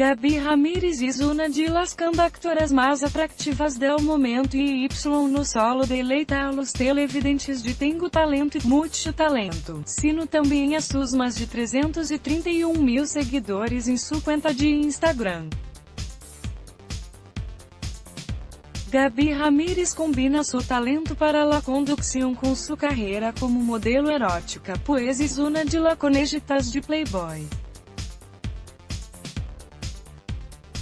Gaby Ramírez e Zuna de las conductoras mais atractivas del momento e y no solo deleita a los televidentes de Tengo Talento e Mucho Talento, sino também a sus mais de 331 mil seguidores em sua conta de Instagram. Gaby Ramírez combina seu talento para la conducción com sua carreira como modelo erótica, pues es una de las conejitas de Playboy.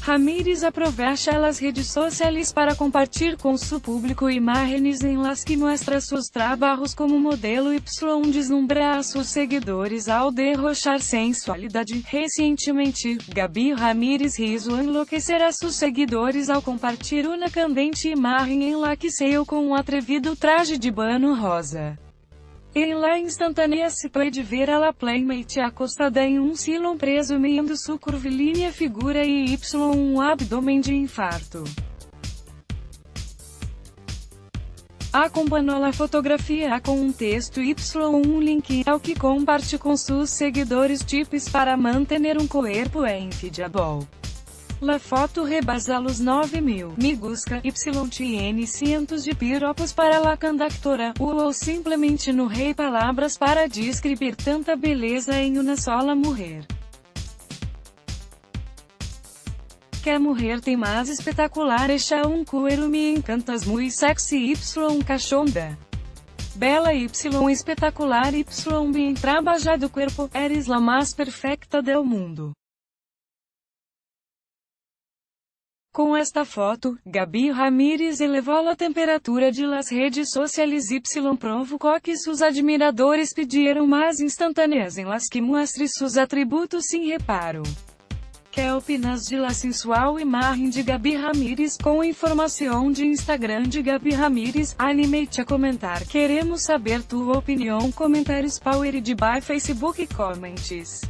Ramírez aproveita as redes sociais para compartilhar com seu público imagens em las que mostra seus trabalhos como modelo y deslumbra a seus seguidores ao derrochar sensualidade. Recentemente, Gaby Ramírez Riso enlouquecerá seus seguidores ao compartilhar uma candente imagem em la que saiu com um atrevido traje de banho rosa. Em la instantânea se pode ver a la playmate acostada em um silão presumindo sua curvilínea figura e um abdômen de infarto. Acompanhou a fotografia com um texto y um link ao que comparte com seus seguidores tips para manter um corpo envidiable. La foto rebasa los 9.000 me gusta y tiene cientos de piropos para la conductora, ou simplesmente no rei palavras para descrever tanta beleza em uma sola mulher. Que mulher tem mais espetacular echa un cuero me encantas muy sexy y cachonda. Bela y espetacular y bien trabajado cuerpo, eres la más perfecta del mundo. Com esta foto, Gaby Ramírez elevou a temperatura de las redes sociais y provocou que seus admiradores pediram mais instantâneas em las que mostre seus atributos sem reparo. Que opinas de la sensual imagem de Gaby Ramírez? Com informação de Instagram de Gaby Ramírez, anime-te a comentar. Queremos saber tua opinião. Comentários Power e by Facebook Comments.